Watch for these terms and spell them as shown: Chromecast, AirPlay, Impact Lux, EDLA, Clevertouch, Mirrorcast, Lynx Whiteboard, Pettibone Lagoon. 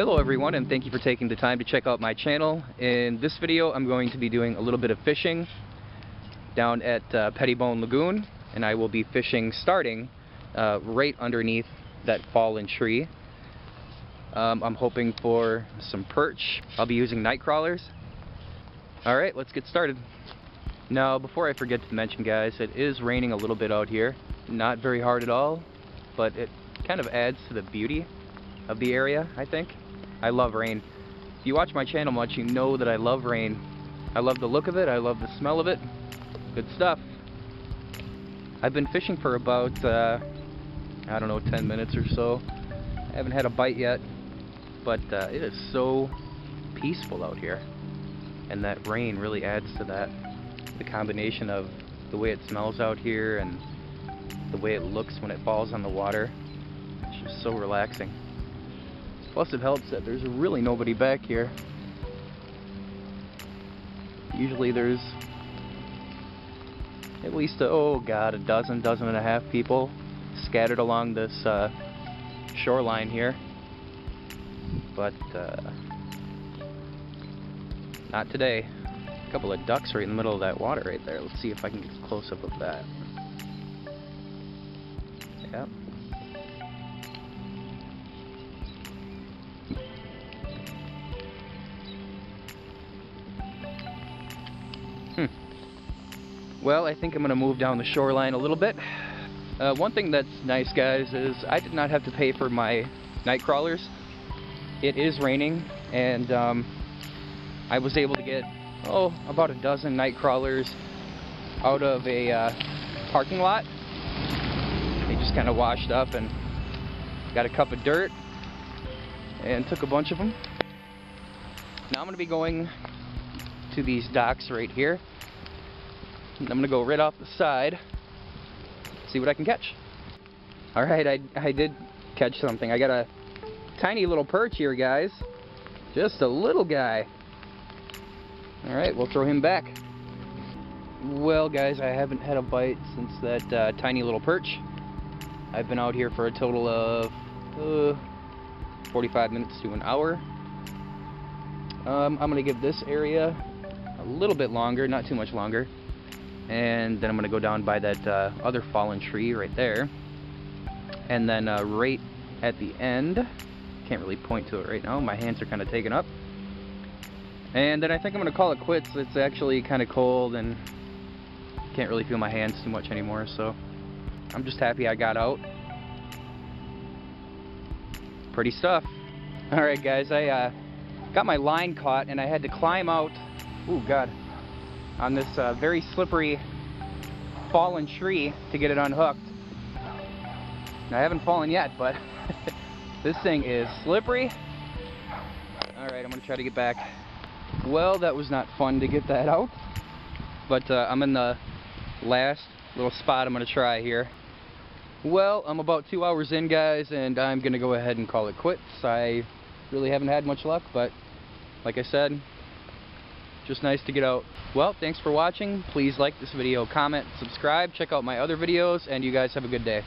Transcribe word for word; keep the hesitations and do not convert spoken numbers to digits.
Hello everyone, and thank you for taking the time to check out my channel. In this video I'm going to be doing a little bit of fishing down at uh, Pettibone Lagoon, and I will be fishing starting uh, right underneath that fallen tree. Um, I'm hoping for some perch. I'll be using night crawlers. Alright, let's get started. Now before I forget to mention, guys, it is raining a little bit out here. Not very hard at all, but it kind of adds to the beauty of the area, I think. I love rain. If you watch my channel much, you know that I love rain. I love the look of it, I love the smell of it. Good stuff. I've been fishing for about, uh, I don't know, ten minutes or so. I haven't had a bite yet, but uh, it is so peaceful out here. And that rain really adds to that. The combination of the way it smells out here and the way it looks when it falls on the water. It's just so relaxing. Plus it helps that there's really nobody back here. Usually there's at least a, oh god, a dozen, dozen and a half people scattered along this uh, shoreline here. But uh, not today. A couple of ducks right in the middle of that water right there. Let's see if I can get a close-up of that. Yep. Well, I think I'm going to move down the shoreline a little bit. Uh, one thing that's nice, guys, is I did not have to pay for my night crawlers. It is raining, and um, I was able to get, oh, about a dozen night crawlers out of a uh, parking lot. They just kind of washed up and got a cup of dirt and took a bunch of them. Now I'm going to be going to these docks right here. I'm going to go right off the side, see what I can catch. Alright, I, I did catch something. I got a tiny little perch here, guys. Just a little guy. Alright, we'll throw him back. Well, guys, I haven't had a bite since that uh, tiny little perch. I've been out here for a total of uh, forty-five minutes to an hour. Um, I'm going to give this area a little bit longer, not too much longer. And then I'm going to go down by that uh, other fallen tree right there. And then uh, right at the end, can't really point to it right now, my hands are kind of taken up. And then I think I'm going to call it quits. It's actually kind of cold and can't really feel my hands too much anymore, so I'm just happy I got out. Pretty stuff. Alright guys, I uh, got my line caught and I had to climb out, ooh god, on this uh, very slippery fallen tree to get it unhooked. Now, I haven't fallen yet, but this thing is slippery. Alright, I'm gonna try to get back. Well, that was not fun to get that out, but uh, I'm in the last little spot I'm gonna try here. Well, I'm about two hours in, guys, and I'm gonna go ahead and call it quits. I really haven't had much luck, but like I said, just nice to get out. Well, thanks for watching. Please like this video, comment, subscribe, check out my other videos, and you guys have a good day.